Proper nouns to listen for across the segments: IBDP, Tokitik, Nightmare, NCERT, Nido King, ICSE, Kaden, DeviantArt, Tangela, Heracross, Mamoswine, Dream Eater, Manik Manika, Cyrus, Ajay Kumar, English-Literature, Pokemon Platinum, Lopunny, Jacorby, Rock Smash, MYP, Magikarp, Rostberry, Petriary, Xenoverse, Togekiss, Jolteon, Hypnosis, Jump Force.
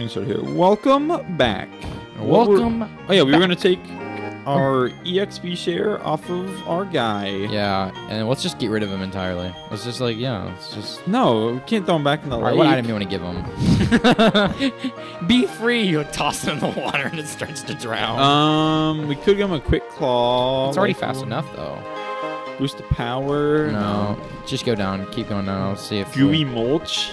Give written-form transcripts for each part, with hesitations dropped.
insert here. Welcome back. Welcome. Oh yeah, we were gonna take our EXP share off of our guy. Yeah, and let's just get rid of him entirely. Let's just like, yeah, let's just... No, we can't throw him back in the lake. What item do you want to give him? Be free, you toss him in the water and it starts to drown. We could give him a quick claw. It's already fast enough, though. Boost the power. No, just go down. Keep going down. I'll see if... Gooey mulch?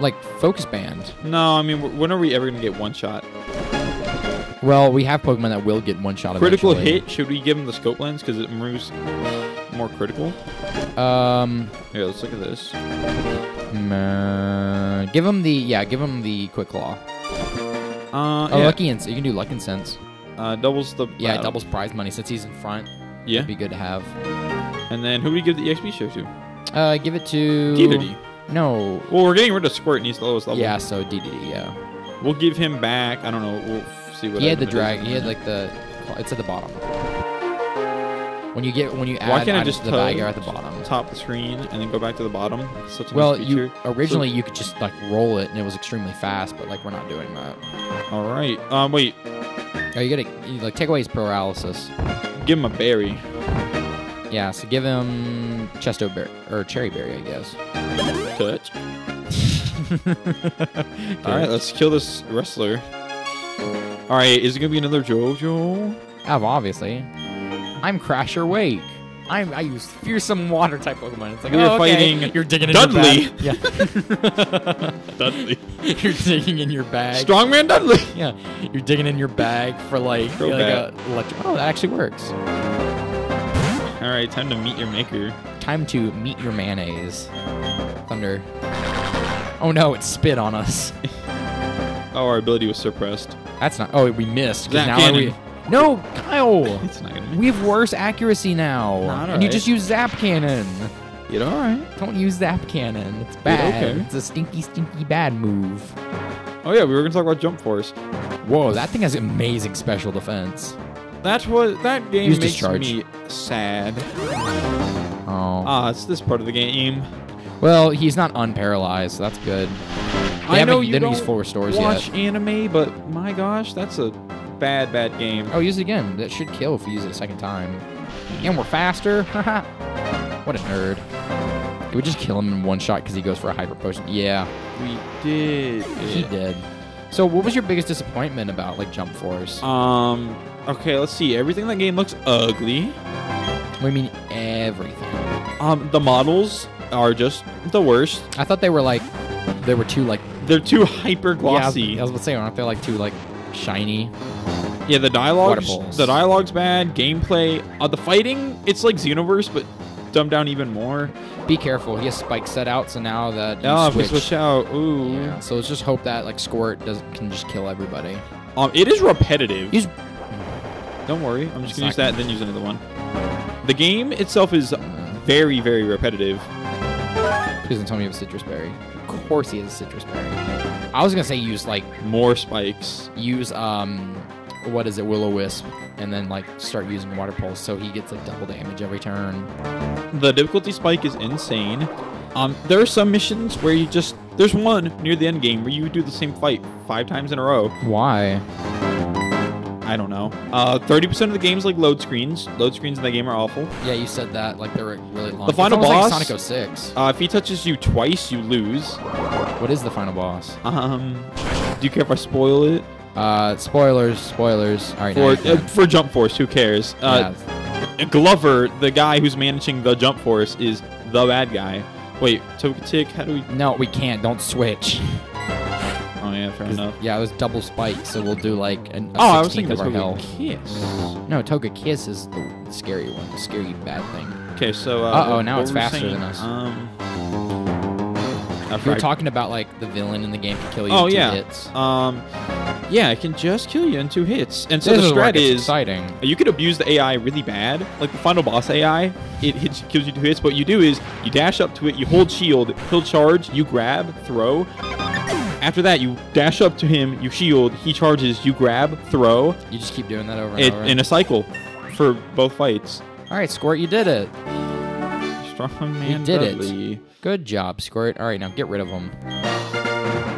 Like focus band. No, I mean, when are we ever going to get one shot? Well, we have Pokemon that will get one shot. Critical eventually. Hit. Should we give him the scope lens because it moves more critical? Yeah, let's look at this. Give him the give him the quick claw. Lucky incense. You can do luck incense. Doubles the battle. Yeah, it doubles prize money since he's in front. Yeah, it'd be good to have. And then who do we give the EXP share to? Give it to DDD. No. Well, we're getting rid of Squirt and he's the lowest level. Yeah, so DDD. Yeah. We'll give him back. I don't know. We'll see what. He had the dragon. He had like the. It's at the bottom. When you add. Why can't I just the bag at the bottom? Top the screen and then go back to the bottom. Such a nice feature. Originally you could just like roll it and it was extremely fast, but like we're not doing that. All right. Wait. Are you gonna like take away his paralysis? Give him a berry. Yeah. So give him Chesto berry or cherry berry, I guess. Touch. Alright, let's kill this wrestler. Alright, is it gonna be another JoJo? Obviously. I'm Crasher Wake. I use fearsome water type Pokemon. It's like fighting. You're digging in Dudley. Your bag. Yeah. Dudley. You're digging in your bag. Strongman Dudley. Yeah. You're digging in your bag for like that actually works. Alright, time to meet your maker. Time to meet your mayonnaise. Thunder. Oh no, it spit on us. Oh, our ability was suppressed. That's not... Oh, we missed. Now we... No, Kyle! It's not gonna... We have worse accuracy now. You just use Zap Cannon. You're alright. Don't use Zap Cannon. It's bad. Okay. It's a stinky, stinky bad move. Oh yeah, we were gonna talk about Jump Force. Whoa, that thing has amazing special defense. That's what... That game makes me sad. Oh. Ah, it's this part of the game. Well, he's not unparalyzed, so that's good. I know you don't watch anime, but my gosh, that's a bad, bad game. Oh, use it again. That should kill if you use it a second time. And we're faster. What a nerd. Did we just kill him in one shot because he goes for a hyper potion? Yeah. We did. He did. So what was your biggest disappointment about, like, Jump Force? Okay, let's see. Everything in that game looks ugly. What do you mean everything? The models... are just the worst. I thought they were they're too hyper glossy. Yeah, I was about to say, aren't they too shiny? Yeah, the dialogue's bad. Gameplay, the fighting, it's like Xenoverse but dumbed down even more. Be careful, he has spikes set out, so now that switch out. Ooh. Yeah, so let's just hope that Squirt can just kill everybody. It is repetitive. Don't worry, I'm just gonna use that and then use another one. The game itself is very, very repetitive. Please don't tell me you have a citrus berry. Of course he has a citrus berry. I was going to say use, more spikes. Use, Will-O-Wisp, and then, start using Water Pulse, so he gets, double damage every turn. The difficulty spike is insane. There are some missions where you just... There's one near the end game where you do the same fight 5 times in a row. Why? I don't know. 30% of the game's load screens. Load screens in the game are awful. Yeah, you said that. They're really long. The final boss, Sonic 06. If he touches you twice, you lose. What is the final boss? Do you care if I spoil it? Spoilers. All right. For Jump Force, who cares? Glover, the guy who's managing the Jump Force, is the bad guy. Wait, Tokitik, how do we? No, we can't. Don't switch. Oh, yeah, fair enough. Yeah, it was double spike, so we'll do I was thinking Togekiss. No, Togekiss is the scary one, the scary bad thing. Okay, so... now it's faster than us. You were talking about, the villain in the game can kill you in 2 hits. Yeah, it can just kill you in 2 hits. And so this the strat is exciting. You could abuse the AI really bad. The final boss AI, it kills you 2 hits. What you do is you dash up to it, you hold shield, he'll charge, you grab, throw... After that, you dash up to him, you shield, he charges, you grab, throw. You just keep doing that over and over. In a cycle for both fights. All right, Squirt, you did it. from Amanda. We did it. Lee. Good job, Squirt. All right, now get rid of him.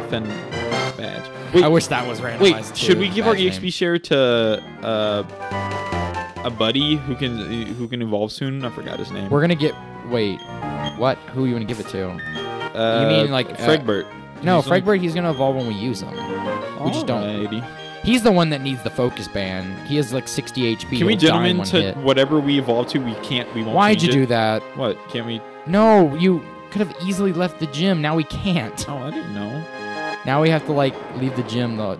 Badge. Wait, I wish that was randomized. Wait, should we give our EXP share to a buddy who can evolve soon? I forgot his name. We're gonna get. Wait, what? Who are you gonna give it to? You mean like Fregbert? No, Fregbert. He's gonna evolve when we use him. We just don't. He's the one that needs the focus ban. He has like 60 HP. Can we jump into whatever we evolve to? We can't. We won't. Why'd you do that? What? Can't we? No, you could have easily left the gym. Now we can't. Oh, I didn't know. Now we have to like leave the gym. The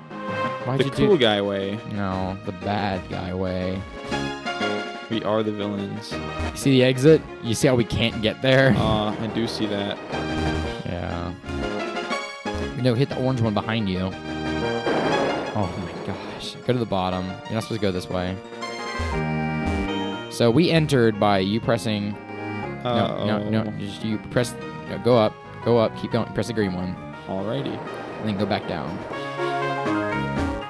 cool guy way. No, the bad guy way. We are the villains. You see the exit? You see how we can't get there? I do see that. Yeah. No, hit the orange one behind you. Oh my gosh. Go to the bottom. You're not supposed to go this way. So we entered by you pressing. No. Just you press. No, go up. Go up. Keep going. Press the green one. Alrighty. And then go back down.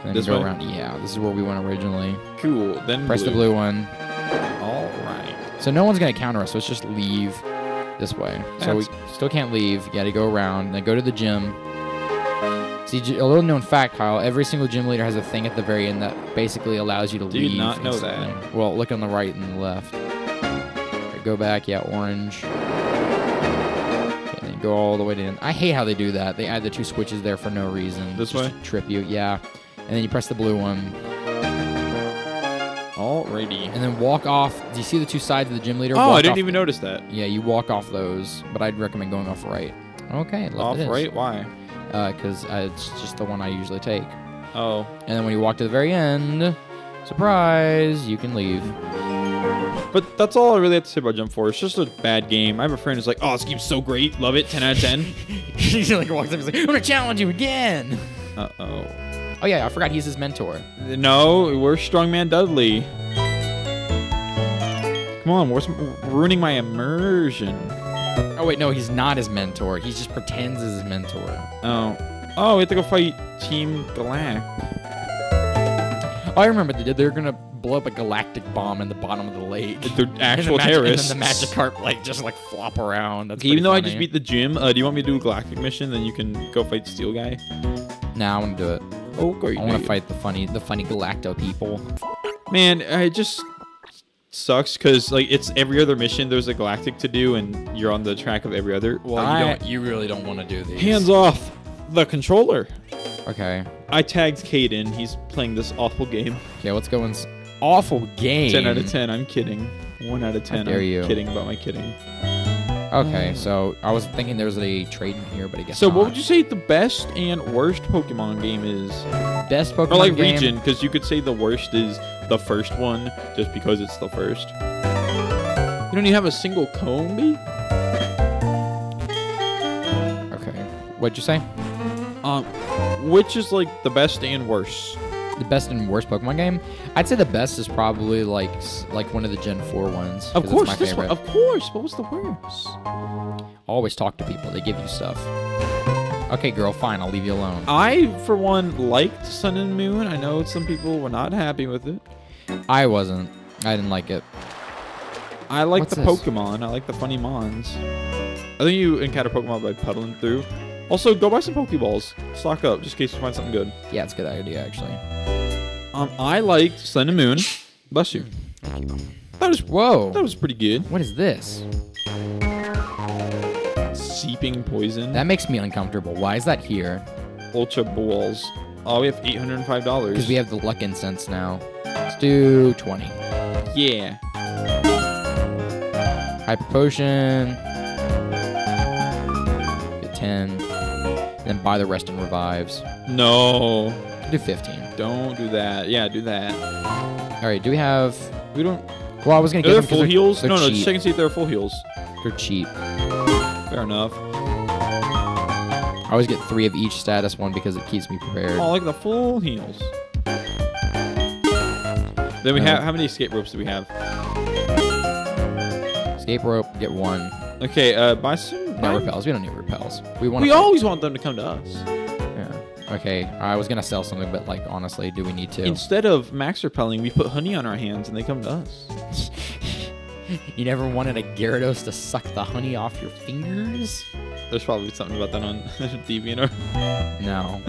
And then go around. Yeah, this is where we went originally. Cool. Then press the blue one. Alright. So no one's going to counter us, so let's just leave this way. So we still can't leave. You got to go around. Then go to the gym. See, a little known fact, Kyle, every single gym leader has a thing at the very end that basically allows you to leave. Did not know that. Well, look on the right and the left. Right, go back. Yeah, orange. Go all the way to the end. I hate how they do that. They add the two switches there for no reason. This way? Just to trip you, yeah. And then you press the blue one. Alrighty. And then walk off. Do you see the two sides of the gym leader? Oh, I didn't even notice that. Yeah, you walk off those, but I'd recommend going off right. Okay, left. Off right? Why? Because it's just the one I usually take. Oh. And then when you walk to the very end, surprise, you can leave. But that's all I really have to say about Jump Force. It's just a bad game. I have a friend who's like, oh, this game's so great. Love it. 10 out of 10. He like walks up and he's like, I'm going to challenge you again. Uh-oh. Oh, yeah. I forgot he's his mentor. No, we're Strongman Dudley. Come on. We're ruining my immersion. Oh, wait. No, he's not his mentor. He just pretends he's his mentor. Oh. Oh, we have to go fight Team Galactic. Oh, I remember they did. They were going to blow up a galactic bomb in the bottom of the lake. They're actual terrorists. And then the Magikarp just flop around. That's even though funny. I just beat the gym, do you want me to do a galactic mission? Then you can go fight Steel Guy. Nah, I want to do it. Oh, okay, I want to fight the funny Galacto people. Man, it just sucks because it's every other mission there's a galactic to do, and you're on the track of every other. Well, you really don't want to do these. Hands off the controller. Okay. I tagged Kaden. He's playing this awful game. Okay, let's go inside. Awful game. 10 out of 10. I'm kidding. 1 out of 10. How dare you. I'm kidding about my kidding. Okay, so I was thinking there was a trade in here, but I guess so not. What would you say the best and worst Pokemon game is? Best Pokemon game? Or region, because you could say the worst is the first one, just because it's the first. You don't even have a single Combi? Okay. What'd you say? Which is the best and worst? The best and worst Pokemon game? I'd say the best is probably like one of the Gen 4 ones. Of course, it's my favorite. This one. Of course. What was the worst? Always talk to people. They give you stuff. Okay, girl, fine. I'll leave you alone. I, for one, liked Sun and Moon. I know some people were not happy with it. I wasn't. I didn't like it. I like the Pokemon. I like the funny mons. I think you encounter Pokemon by puddling through. Also, go buy some Pokeballs. Stock up, just in case you find something good. Yeah, it's a good idea, actually. I liked Sun and Moon. Bless you. Whoa. That was pretty good. What is this? Seeping poison. That makes me uncomfortable. Why is that here? Ultra Balls. Oh, we have $805. Because we have the Luck Incense now. Let's do 20. Yeah. Hyper Potion. Get 10. And buy the rest and revives. No. Do 15. Don't do that. Yeah, do that. All right. Do we have? We don't. Well, I was gonna get them full heals. No, just check and see if they're full heals. They're cheap. Fair enough. I always get 3 of each status one because it keeps me prepared. Oh, the full heals. Then we have how many escape ropes do we have? Escape rope, get 1. Okay. Buy some. No repels. We don't need repels. We always want them to come to us. Yeah. Okay. I was gonna sell something, but honestly, do we need to? Instead of max repelling, we put honey on our hands, and they come to us. You never wanted a Gyarados to suck the honey off your fingers? There's probably something about that on DeviantArt. No.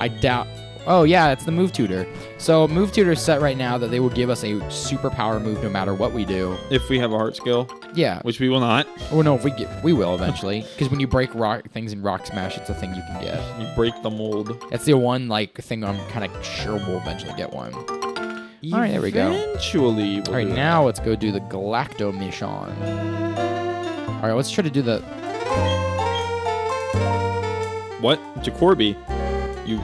I doubt... Oh, yeah, it's the move tutor. So move tutor is set right now that they will give us a superpower move no matter what we do. If we have a heart skill. Yeah. Which we will not. Oh, no, if we will eventually. Because when you break rock things in Rock Smash, it's a thing you can get. You break the mold. That's the one like thing I'm kind of sure we'll eventually get one. All right, there we go. Eventually. All right, now let's go do the Galacto mission. All right, let's try to do the... What? Jacorby. You...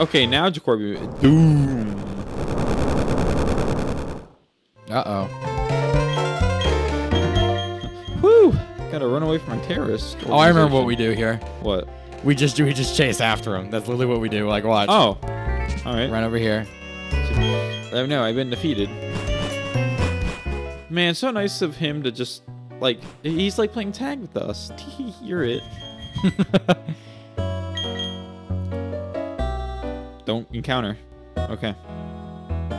Okay, now Jacorby. Boom. Uh-oh. Woo! Gotta run away from a terrorist. Oh, I remember what we do here. What? We just chase after him. That's literally what we do. Like, watch. Oh. All right. Run over here. Oh, no, I've been defeated. Man, so nice of him to just, like, he's like playing tag with us. You're it. Don't encounter. Okay.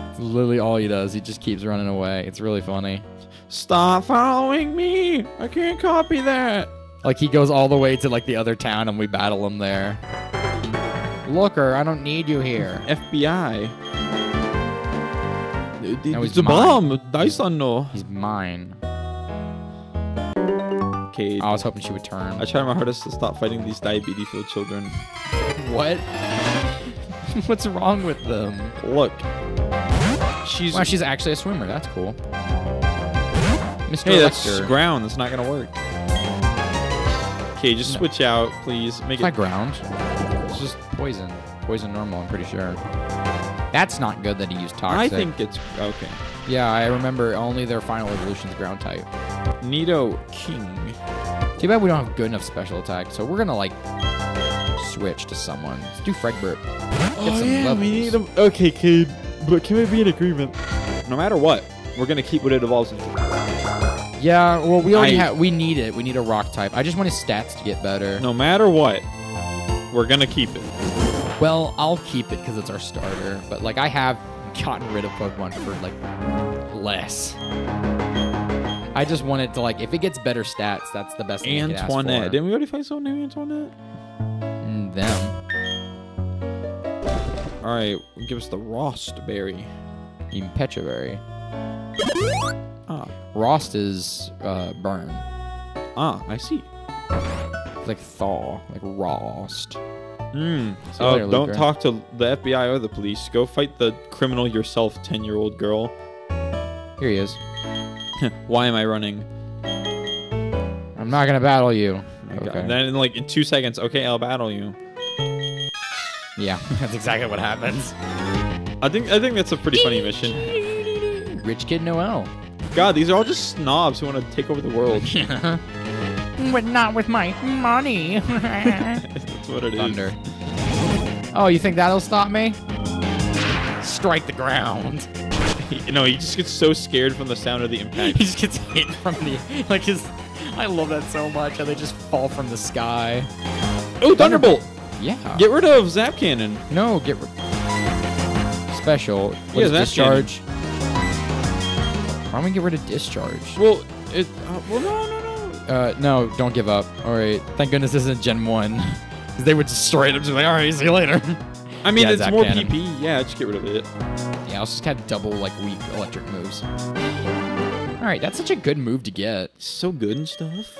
It's literally all he does. He just keeps running away. It's really funny. Stop following me! I can't copy that! Like, he goes all the way to, like, the other town and we battle him there. Looker, I don't need you here. FBI. No, it's a bomb! Dyson, no. He's mine. Okay. I was hoping she would turn. I try my hardest to stop fighting these diabetes-filled children. What? What's wrong with them? Look. She's... Wow, she's actually a swimmer. That's cool. Mr. Hey, that's ground. That's not going to work. Okay, just switch out, please. Make it's it... not ground. It's just poison. Poison normal, I'm pretty sure. That's not good that he used toxic. I think it's... Okay. Yeah, I remember only their final evolution's ground type. Nido King. Too bad we don't have good enough special attack, so we're going to, like... switch to someone. Let's do Fregbert. Oh, yeah, levels. We need them. Okay, kid, but can we be in agreement? No matter what, we're gonna keep what it evolves into. Yeah, well, we already have. We need it. We need a rock type. I just want his stats to get better. No matter what, we're gonna keep it. Well, I'll keep it because it's our starter. But like, I have gotten rid of Pokemon for like less. I just want it to like, if it gets better stats, that's the best thing. Antoinette. Didn't we already find someone named Antoinette? Them. All right, give us the Rostberry. Impetaberry. Ah. Rost is burn. Ah, I see. It's like thaw, like rost. Mm. Oh, later, don't talk to the FBI or the police. Go fight the criminal yourself, 10-year-old girl. Here he is. Why am I running? I'm not gonna battle you. Okay. Then, like, in 2 seconds, okay, I'll battle you. Yeah, that's exactly what happens. I think that's a pretty funny mission. Rich Kid Noel. God, these are all just snobs who want to take over the world. But not with my money. That's what it Thunder. Is. Oh, you think that'll stop me? Strike the ground. No, he just gets so scared from the sound of the impact. He just gets hit from the... Like, his... I love that so much, how they just fall from the sky. Oh, Thunderbolt! Yeah. Get rid of Zap Cannon. No, get rid... Special. What yeah, that's Discharge. Cannon. Why don't we get rid of Discharge? Well, it... well, no. No, don't give up. All right. Thank goodness this isn't Gen 1. Because they would just straight up just be like, all right, see you later. I mean, yeah, it's Zap more Cannon. PP. Yeah, just get rid of it. Yeah, I'll just have double, like, weak electric moves. All right, that's such a good move to get. So good and stuff.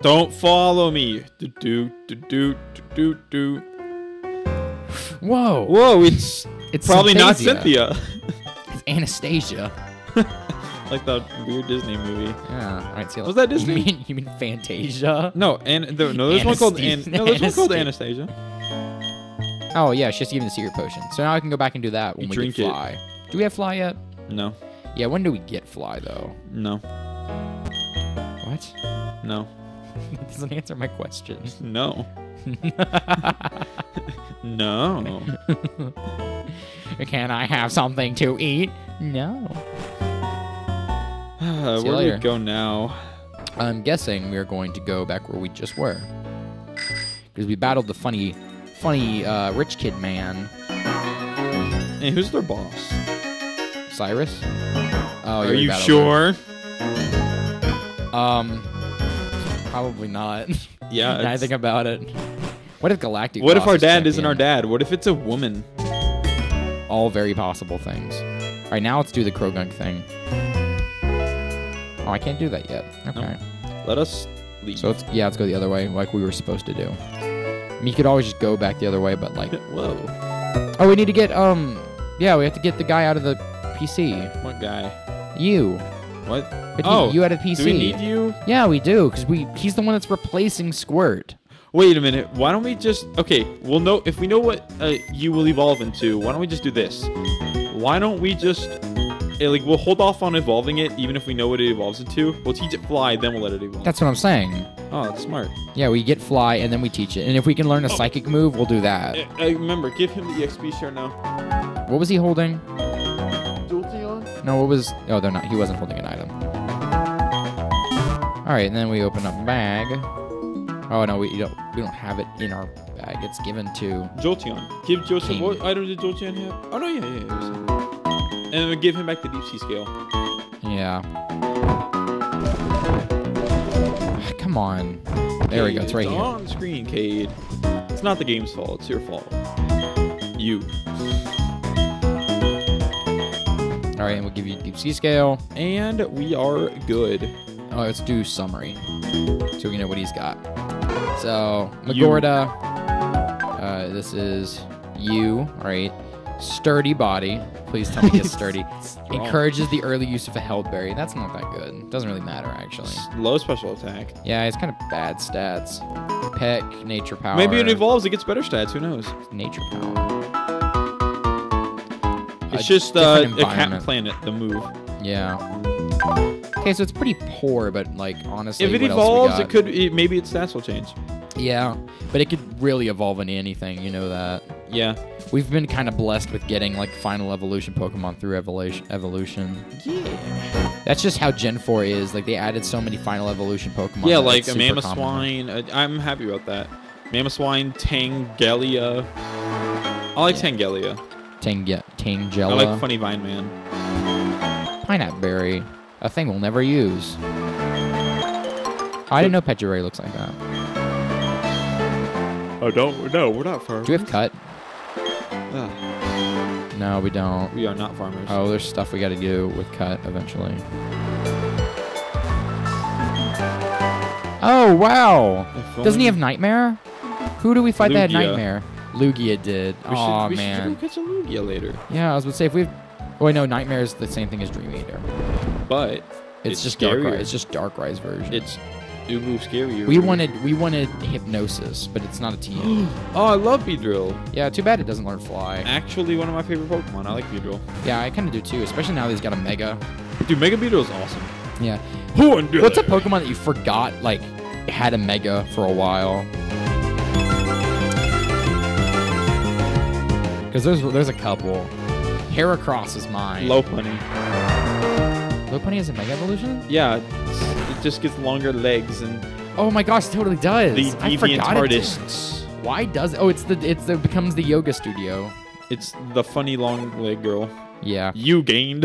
Don't follow me. Whoa. Whoa, it's probably Fantasia. Not Cynthia. It's Anastasia. Like the weird Disney movie. Yeah. All right, see. Was that Disney? You mean Fantasia? No, and no, there's one called Anastasia. Oh yeah, she has to give me the secret potion. So now I can go back and do that when we get Fly. It. Do we have Fly yet? No. Yeah, when do we get Fly, though? No. What? No. That doesn't answer my question. No. No. Can I have something to eat? No. Where do we go now? I'm guessing we're going to go back where we just were. Because we battled the funny rich kid man. Hey, who's their boss? Cyrus? Oh, are you sure? There. Probably not. Yeah. Now I think about it. What if Galactic? What if our dad isn't our dad? What if it's a woman? All very possible things. All right, now let's do the Krogunk thing. Oh, I can't do that yet. Okay. No. Let us leave. So it's, yeah, let's go the other way, like we were supposed to do. I mean, you could always just go back the other way, but like. Whoa. Oh, we need to get yeah, we have to get the guy out of the PC. What guy? You. What? Oh, you out of PC. Do we need you? Yeah, we do, because he's the one that's replacing Squirt. Wait a minute. Why don't we just? Okay, we'll know if we know what you will evolve into. Why don't we just do this? Why don't we just? Like, we'll hold off on evolving it, even if we know what it evolves into. We'll teach it Fly, then we'll let it evolve. That's what I'm saying. Oh, that's smart. Yeah, we get Fly, and then we teach it. And if we can learn a Psychic move, we'll do that. Remember, give him the EXP share now. What was he holding? Jolteon? No, what was... Oh, they're not. He wasn't holding an item. All right, and then we open up bag. Oh, no, we don't have it in our bag. It's given to... Jolteon. Give Joseph... What item did Jolteon have? Oh, no, yeah. And we give him back the deep sea scale. Yeah. Come on. There we go. It's right here. It's on screen, Cade. It's not the game's fault. It's your fault. You. All right, and we'll give you deep sea scale. And we are good. All right, let's do summary. So we know what he's got. So, Magorda. This is you. All right. Sturdy body. Please tell me it's sturdy. Encourages the early use of a Heldberry. That's not that good. Doesn't really matter, actually. Low special attack. Yeah, it's kind of bad stats. Peck, nature power. Maybe it evolves. It gets better stats. Who knows? Nature power. It's just a cat planet, the move. Yeah. Okay, so it's pretty poor, but, like, honestly, if it evolves, it could... maybe its stats will change. Yeah, but it could really evolve into anything. You know that. Yeah. We've been kind of blessed with getting, like, final evolution Pokemon through evolution. Yeah. That's just how Gen 4 is. Like, they added so many final evolution Pokemon. Yeah, like a Mamoswine. I'm happy about that. Mamoswine, Tangela. I like Tangela. Tangela. I like Funny Vine Man. Pineapberry. A thing we'll never use. I didn't know Petriary looks like that. Oh, don't. No, we're not farmers. Do we have cut? No, we don't. We are not farmers. Oh, there's stuff we got to do with cut eventually. Oh, wow. Doesn't he have Nightmare? Who do we fight that had Nightmare? Lugia did. Oh, man. We should catch a Lugia later. Yeah, I was going to say, if we have... Oh, wait, no, Nightmare is the same thing as Dream Eater. But it's just scarier. Darkrai. It's just Darkrai's version. It's... Ubu scarier. We wanted Hypnosis, but it's not a TM. Oh, I love Beedrill. Yeah, too bad it doesn't learn Fly. Actually, one of my favorite Pokemon. I like Beedrill. Yeah, I kind of do too, especially now that he's got a Mega. Dude, Mega Beedrill is awesome. Yeah. What's a Pokemon that you forgot like had a Mega for a while? Because there's a couple. Heracross is mine. Lopunny. Lopunny has a Mega Evolution? Yeah. It just gets longer legs and. Oh my gosh! It totally does. The DeviantArtists. Why does? Oh, it becomes the yoga studio. It's the funny long leg girl. Yeah. You gained.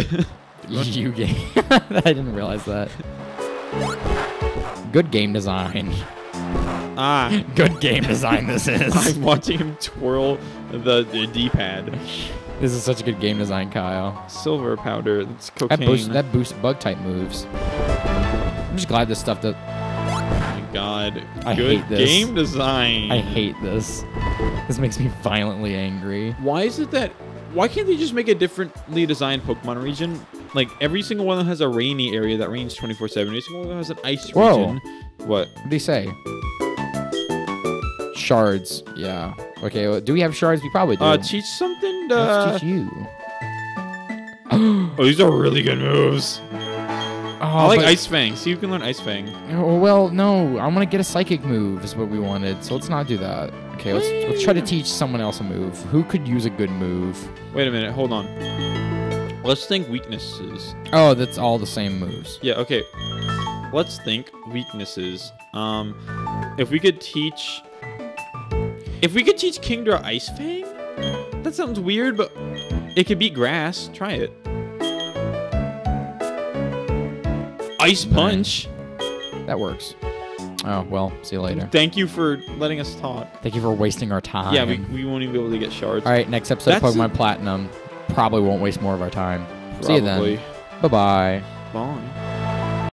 You gained. I didn't realize that. Good game design. Ah. Good game design. This is. I'm watching him twirl the D-pad. This is such a good game design, Kyle. Silver powder. It's cocaine. That boosts bug type moves. I'm just glad this stuff does. Oh my god. I hate this. Good game design. I hate this. This makes me violently angry. Why is it that... Why can't they just make a differently designed Pokemon region? Like, every single one has a rainy area that rains 24/7. Every single one has an ice region. What? What did he say? Shards. Yeah. Okay, well, do we have shards? We probably do. Teach something to... Let's teach you. Oh, these are really good moves. Oh, I like Ice Fang. See, you can learn Ice Fang. Oh, well, no. I want to get a Psychic move is what we wanted, so let's not do that. Okay, let's try to teach someone else a move. Who could use a good move? Wait a minute. Hold on. Let's think weaknesses. Oh, that's all the same moves. Yeah, okay. Let's think weaknesses. If we could teach Kingdra Ice Fang, that sounds weird, but it could beat grass. Try it. Ice Punch. That works. Oh, well, see you later. Thank you for letting us talk. Thank you for wasting our time. Yeah, we won't even be able to get shards. All right, next episode of Pokemon Platinum. Probably won't waste more of our time. Probably. See you then. Bye-bye. Bye.